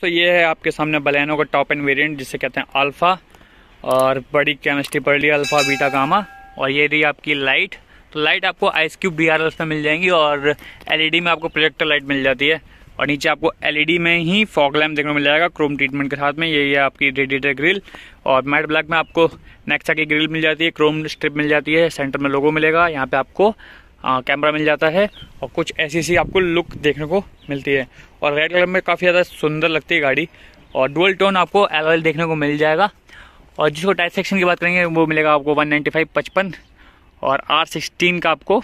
तो ये है आपके सामने बलेनो का टॉप एंड वेरिएंट जिसे कहते हैं अल्फ़ा, और बड़ी केमिस्ट्री पड़ रही है अल्फ़ा बीटा गामा। और ये रही आपकी लाइट, तो लाइट आपको आइस क्यूब DRL में मिल जाएंगी और LED में आपको प्रोजेक्टर लाइट मिल जाती है। और नीचे आपको LED में ही फॉग लैम्प देखने को मिल जाएगा क्रोम ट्रीटमेंट के साथ में। यही है आपकी रेडिएटर ग्रिल, और मैट ब्लैक में आपको नेक्सा की ग्रिल मिल जाती है, क्रोम स्ट्रिप मिल जाती है, सेंटर में लोगो मिलेगा, यहाँ पे आपको कैमरा मिल जाता है और कुछ ऐसी सी आपको लुक देखने को मिलती है। और रेड कलर में काफ़ी ज़्यादा सुंदर लगती है गाड़ी, और डुअल टोन आपको एलॉय देखने को मिल जाएगा। और जिसको टायर सेक्शन की बात करेंगे वो मिलेगा आपको 195/55 और R16 का आपको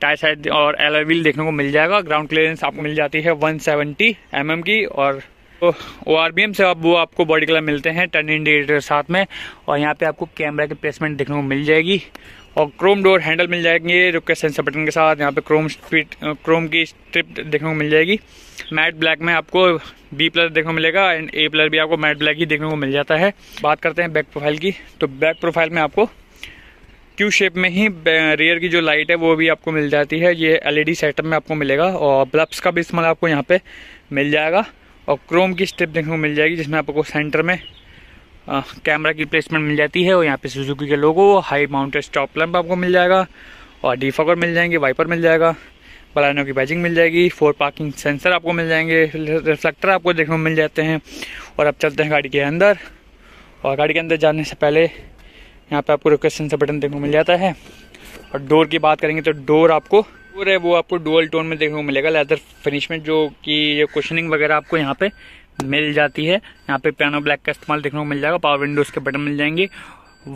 टायर साइड और एलॉय व्हील देखने को मिल जाएगा। ग्राउंड क्लियरेंस आपको मिल जाती है 170 mm की, और ORVM से आप वो आपको बॉडी कलर मिलते हैं टर्न इंडिकेटर साथ में। और यहाँ पे आपको कैमरा की प्लेसमेंट देखने को मिल जाएगी, और क्रोम डोर हैंडल मिल जाएंगे रिक्वेस्ट सेंसर बटन के साथ। यहाँ पे क्रोम की स्ट्रिप देखने को मिल जाएगी। मैट ब्लैक में आपको B+ देखने को मिलेगा एंड A+ भी आपको मैट ब्लैक ही देखने को मिल जाता है। बात करते हैं बैक प्रोफाइल की, तो बैक प्रोफाइल में आपको क्यू शेप में ही रियर की जो लाइट है वो भी आपको मिल जाती है। ये LED सेटअप में आपको मिलेगा, और बल्ब्स का भी इस्तेमाल आपको यहाँ पे मिल जाएगा। और क्रोम की स्ट्रिप देखने को मिल जाएगी जिसमें आपको सेंटर में कैमरा की प्लेसमेंट मिल जाती है, और यहाँ पे सुजुकी के logo, high mounted stop lamp आपको मिल जाएगा, और डिफॉगर मिल जाएंगे, वाइपर मिल जाएगा, बलेनो की बैजिंग मिल जाएगी, 4 पार्किंग सेंसर आपको मिल जाएंगे, रिफ्लेक्टर आपको देखने को मिल जाते हैं। और अब चलते हैं गाड़ी के अंदर, और गाड़ी के अंदर जाने से पहले यहाँ पे आपको रिक्वेस्ट सेंसर बटन देखने को मिल जाता है। और डोर की बात करेंगे तो डोर आपको है वो आपको डुअल टोन में देखने को मिलेगा, लेदर फिनिश में, जो कि ये कुशनिंग वगैरह आपको यहाँ पे मिल जाती है। यहाँ पे पियानो ब्लैक का इस्तेमाल देखने को मिल जाएगा, पावर विंडोज़ के बटन मिल जाएंगे,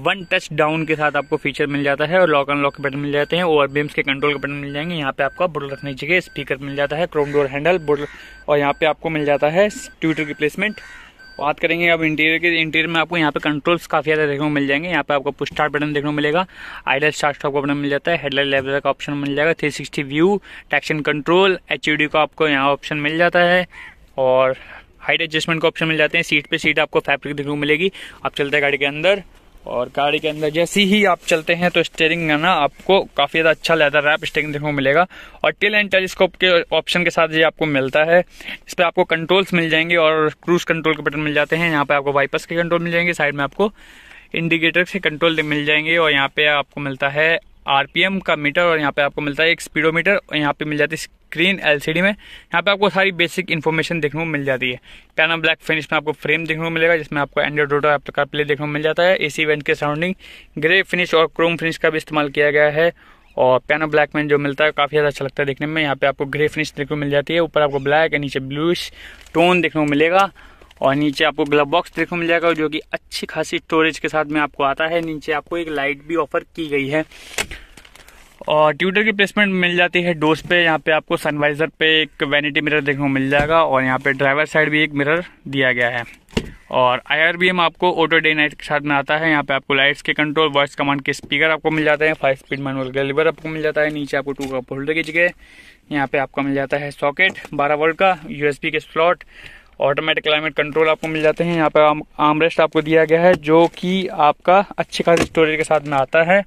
1 टच डाउन के साथ आपको फीचर मिल जाता है, और लॉक अनलॉक के बटन मिल जाते हैं, ORVMs के कंट्रोल के बटन मिल जाएंगे। यहाँ पे आपको बोतल रखने की जगह, स्पीकर मिल जाता है, क्रोम डोर हैंडल, बोतल, और यहाँ पे आपको मिल जाता है ट्विटर की प्लेसमेंट। बात करेंगे अब इंटीरियर के, इंटीरियर में आपको यहाँ पे कंट्रोल्स काफ़ी ज़्यादा देखने को मिल जाएंगे। यहाँ पे आपको पुश स्टार्ट बटन देखने को मिलेगा, आइडल स्टार्ट स्टॉप का बटन मिल जाता है, हेडलाइट लेवल का ऑप्शन मिल जाएगा, 360 व्यू, ट्रैक्शन कंट्रोल, HUD का आपको यहाँ ऑप्शन मिल जाता है, और हाइट एडजस्टमेंट का ऑप्शन मिल जाते हैं। सीट पे सीट आपको फैब्रिक देखने को मिलेगी। आप चलते हैं गाड़ी के अंदर, और गाड़ी के अंदर जैसे ही आप चलते हैं तो स्टेयरिंग का ना आपको काफ़ी ज़्यादा अच्छा लेदर रैप स्टेयरिंग देखने को मिलेगा, और टेल एंड टेलीस्कोप के ऑप्शन के साथ ये आपको मिलता है। इस पर आपको कंट्रोल्स मिल जाएंगे और क्रूज कंट्रोल के बटन मिल जाते हैं। यहाँ पे आपको वाइपर्स के कंट्रोल मिल जाएंगे, साइड में आपको इंडिकेटर से कंट्रोल मिल जाएंगे, और यहाँ पे आपको मिलता है RPM का मीटर, और यहाँ पे आपको मिलता है एक स्पीडोमीटर, और यहाँ पे मिल जाती है स्क्रीन LCD में। यहाँ पे आपको सारी बेसिक इन्फॉर्मेशन देखने को मिल जाती है। पैनो ब्लैक फिनिश में आपको फ्रेम देखने को मिलेगा जिसमें आपको एंड्रॉइड ऑटो, एप्पल CarPlay देखने को मिल जाता है। AC वेंट के सराउंडिंग ग्रे फिनिश और क्रोम फिनिश का भी इस्तेमाल किया गया है, और पैनो ब्लैक में जो मिलता है काफ़ी ज़्यादा अच्छा लगता है देखने में। यहाँ पे आपको ग्रे फिनिश देखने को मिल जाती है, ऊपर आपको ब्लैक एंड नीचे ब्लूइश टोन देखने को मिलेगा, और नीचे आपको ग्लव बॉक्स देखने को मिल जाएगा जो कि अच्छी खासी स्टोरेज के साथ में आपको आता है। नीचे आपको एक लाइट भी ऑफर की गई है, और ट्यूटर की प्लेसमेंट मिल जाती है डोर्स पे। यहाँ पे आपको सनवाइजर पे एक वैनिटी मिरर देखने को मिल जाएगा, और यहाँ पे ड्राइवर साइड भी एक मिरर दिया गया है। और IRVM आपको ऑटो डे नाइट के साथ में आता है। यहाँ पे आपको लाइट्स के कंट्रोल, वॉइस कमांड के स्पीकर आपको मिल जाते हैं, 5-speed मैनुअल कैलिबर आपको मिल जाता है। नीचे आपको 2 कप होल्डर की जगह, यहाँ पे आपको मिल जाता है सॉकेट 12 वोल्ट का, USB के स्लॉट, ऑटोमेटिक क्लाइमेट कंट्रोल आपको मिल जाते हैं। यहाँ पे आर्मरेस्ट आपको दिया गया है जो कि आपका अच्छी खासी स्टोरेज के साथ में आता है।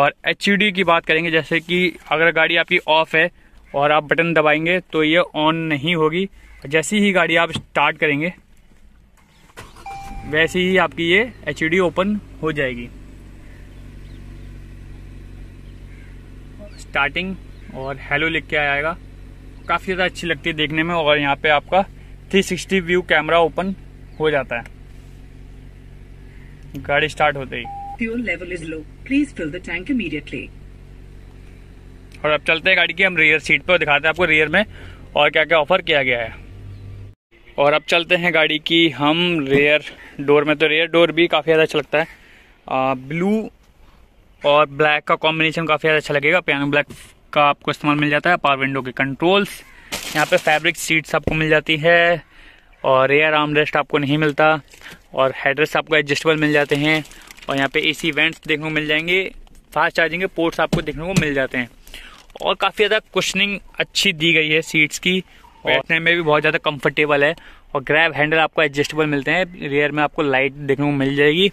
और HUD की बात करेंगे, जैसे कि अगर गाड़ी आपकी ऑफ है और आप बटन दबाएंगे तो ये ऑन नहीं होगी, जैसे ही गाड़ी आप स्टार्ट करेंगे वैसे ही आपकी ये HUD ओपन हो जाएगी। स्टार्टिंग और हेलो लिख के आएगा, काफ़ी ज़्यादा अच्छी लगती है देखने में। और यहाँ पे आपका 360 व्यू कैमरा ओपन हो जाता है गाड़ी स्टार्ट होते ही। Fuel level is low, please fill the tank immediately. और अब चलते हैं गाड़ी की हम रियर सीट पर, दिखाते हैं आपको रियर में और क्या क्या ऑफर किया गया है। और अब चलते हैं गाड़ी की हम रियर डोर में, तो रियर डोर भी काफ़ी ज़्यादा अच्छा लगता है। ब्लू और ब्लैक का कॉम्बिनेशन काफ़ी ज़्यादा अच्छा लगेगा। पियानो ब्लैक का आपको इस्तेमाल मिल जाता है, पावर विंडो के कंट्रोल्स, यहाँ पे फैब्रिक सीट्स आपको मिल जाती है, और रियर आर्मरेस्ट आपको नहीं मिलता, और हेडरेस्ट आपको एडजस्टेबल मिल जाते हैं, और यहाँ पे AC वेंट्स देखने को मिल जाएंगे, फास्ट चार्जिंग के पोर्ट्स आपको देखने को मिल जाते हैं। और काफ़ी ज़्यादा कुशनिंग अच्छी दी गई है सीट्स की, बैठने में भी बहुत ज़्यादा कंफर्टेबल है, और ग्रैब हैंडल आपको एडजस्टेबल मिलते हैं। रियर में आपको लाइट देखने को मिल जाएगी।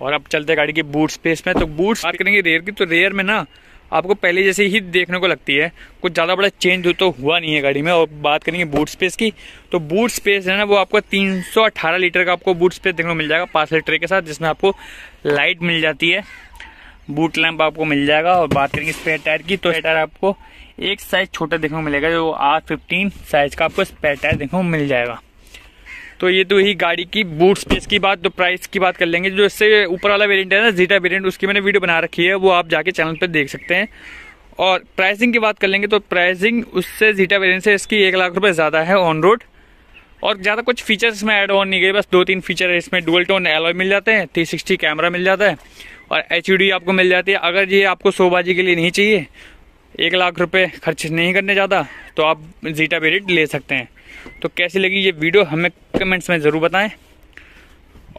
और अब चलते हैं गाड़ी की बूट स्पेस में, तो बूट बात करेंगे रेयर की, तो रेयर में ना आपको पहले जैसे ही देखने को लगती है, कुछ ज़्यादा बड़ा चेंज तो हुआ नहीं है गाड़ी में। और बात करेंगे बूट स्पेस की, तो बूट स्पेस है ना वो आपको 318 लीटर का आपको बूट स्पेस देखने को मिल जाएगा, 5 लीटर ट्रे के साथ, जिसमें आपको लाइट मिल जाती है, बूट लैंप आपको मिल जाएगा। और बात करेंगे स्पेयर टायर की, तो टायर आपको एक साइज छोटा देखने को मिलेगा, जो R15 साइज का आपको स्पेयर टायर देखने को मिल जाएगा। तो ये तो यही गाड़ी की बूट स्पेस की बात। तो प्राइस की बात कर लेंगे, जो इससे ऊपर वाला वेरिएंट है ना, जीटा वेरिएंट, उसकी मैंने वीडियो बना रखी है, वो आप जाके चैनल पर देख सकते हैं। और प्राइसिंग की बात कर लेंगे, तो प्राइसिंग उससे जीटा वेरिएंट से इसकी 1 लाख रुपये ज़्यादा है ऑन रोड। और ज़्यादा कुछ फीचर्स इसमें ऐड ऑन नहीं गए, बस 2-3 फीचर है इसमें। डुअल टोन एलॉय मिल जाते हैं, 360 कैमरा मिल जाता है और HUD आपको मिल जाती है। अगर ये आपको शोबाजी के लिए नहीं चाहिए, 1 लाख रुपये खर्च नहीं करने ज़्यादा, तो आप जीटा वेरिएंट ले सकते हैं। तो कैसी लगी ये वीडियो हमें कमेंट्स में ज़रूर बताएं,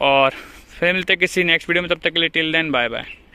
और फिर मिलते हैं किसी नेक्स्ट वीडियो में। तब तक के लिए टिल देन बाय बाय।